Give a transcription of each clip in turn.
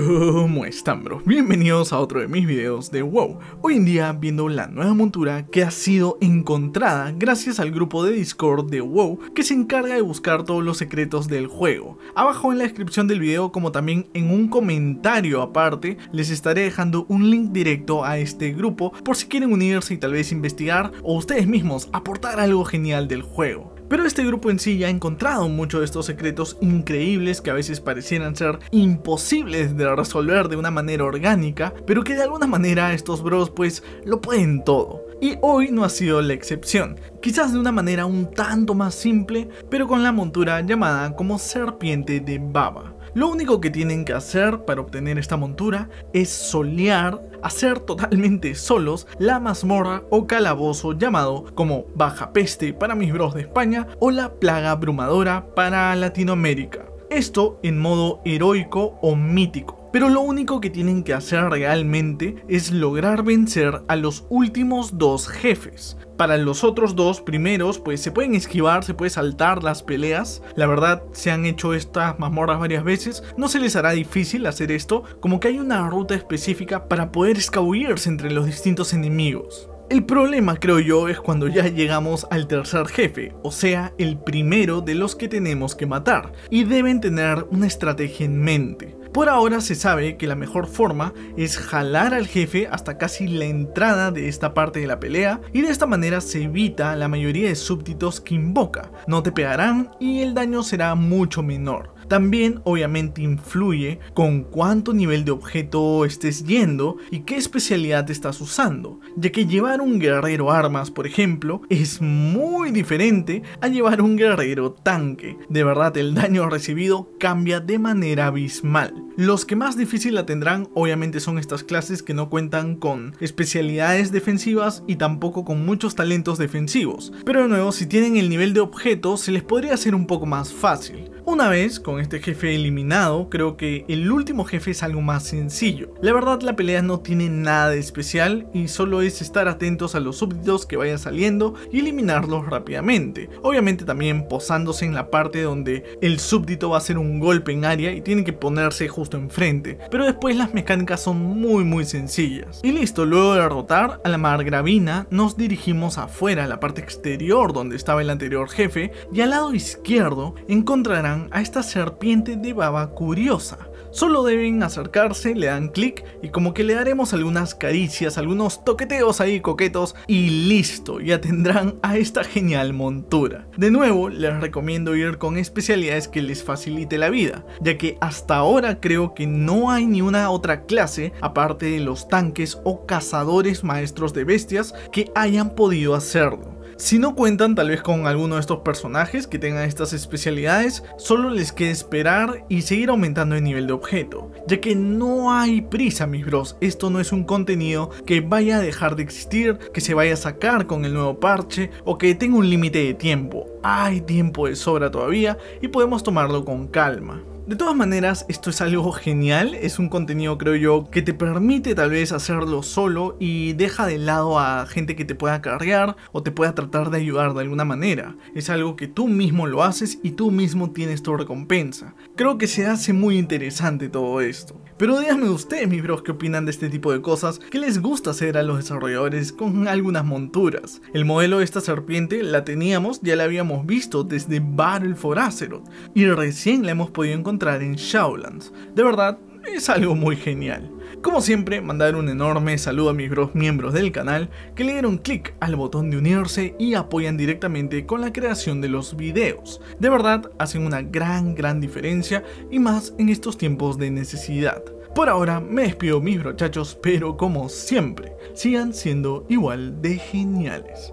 ¿Cómo están, bro? Bienvenidos a otro de mis videos de WoW. Hoy en día viendo la nueva montura que ha sido encontrada gracias al grupo de Discord de WoW, que se encarga de buscar todos los secretos del juego. Abajo en la descripción del video, como también en un comentario aparte, les estaré dejando un link directo a este grupo por si quieren unirse y tal vez investigar o ustedes mismos aportar algo genial del juego. Pero este grupo en sí ya ha encontrado muchos de estos secretos increíbles que a veces parecieran ser imposibles de resolver de una manera orgánica, pero que de alguna manera estos bros pues lo pueden todo. Y hoy no ha sido la excepción, quizás de una manera un tanto más simple, pero con la montura llamada como Serpiente de Baba. Lo único que tienen que hacer para obtener esta montura es solear, hacer totalmente solos la mazmorra o calabozo llamado como Bajapeste para mis bros de España o la Plaga Abrumadora para Latinoamérica. Esto en modo heroico o mítico. Pero lo único que tienen que hacer realmente es lograr vencer a los últimos dos jefes. Para los otros dos primeros pues se pueden esquivar, se puede saltar las peleas. La verdad, se han hecho estas mazmorras varias veces, no se les hará difícil hacer esto, como que hay una ruta específica para poder escabullirse entre los distintos enemigos. El problema, creo yo, es cuando ya llegamos al tercer jefe, o sea, el primero de los que tenemos que matar, y deben tener una estrategia en mente. Por ahora se sabe que la mejor forma es jalar al jefe hasta casi la entrada de esta parte de la pelea, y de esta manera se evita la mayoría de súbditos que invoca, no te pegarán y el daño será mucho menor. También obviamente influye con cuánto nivel de objeto estés yendo y qué especialidad estás usando, ya que llevar un guerrero armas, por ejemplo, es muy diferente a llevar un guerrero tanque. De verdad, el daño recibido cambia de manera abismal. Los que más difícil la tendrán obviamente son estas clases que no cuentan con especialidades defensivas y tampoco con muchos talentos defensivos, pero de nuevo, si tienen el nivel de objeto se les podría hacer un poco más fácil. Una vez con este jefe eliminado, creo que el último jefe es algo más sencillo. La verdad, la pelea no tiene nada de especial y solo es estar atentos a los súbditos que vayan saliendo y eliminarlos rápidamente. Obviamente también posándose en la parte donde el súbdito va a hacer un golpe en área y tienen que ponerse justo enfrente. Pero después las mecánicas son muy sencillas. Y listo, luego de derrotar a la margravina nos dirigimos afuera, a la parte exterior donde estaba el anterior jefe, y al lado izquierdo encontrarán a esta serpiente de baba curiosa. Solo deben acercarse, le dan clic y como que le daremos algunas caricias, algunos toqueteos ahí coquetos y listo, ya tendrán a esta genial montura. De nuevo, les recomiendo ir con especialidades que les facilite la vida, ya que hasta ahora creo que no hay ni una otra clase, aparte de los tanques o cazadores maestros de bestias, que hayan podido hacerlo. Si no cuentan tal vez con alguno de estos personajes que tengan estas especialidades, solo les queda esperar y seguir aumentando el nivel de objeto, ya que no hay prisa, mis bros. Esto no es un contenido que vaya a dejar de existir, que se vaya a sacar con el nuevo parche o que tenga un límite de tiempo. Hay tiempo de sobra todavía y podemos tomarlo con calma. De todas maneras, esto es algo genial, es un contenido, creo yo, que te permite tal vez hacerlo solo y deja de lado a gente que te pueda cargar o te pueda tratar de ayudar de alguna manera. Es algo que tú mismo lo haces y tú mismo tienes tu recompensa. Creo que se hace muy interesante todo esto. Pero díganme ustedes, mis bros, qué opinan de este tipo de cosas que les gusta hacer a los desarrolladores con algunas monturas. El modelo de esta serpiente la teníamos, ya la habíamos visto desde Battle for Azeroth y recién la hemos podido encontrar en Shadowlands. De verdad, es algo muy genial. Como siempre, mandar un enorme saludo a mis bros miembros del canal que le dieron clic al botón de unirse y apoyan directamente con la creación de los videos. De verdad, hacen una gran diferencia y más en estos tiempos de necesidad. Por ahora me despido, mis brochachos, pero como siempre, sigan siendo igual de geniales.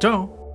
Chao.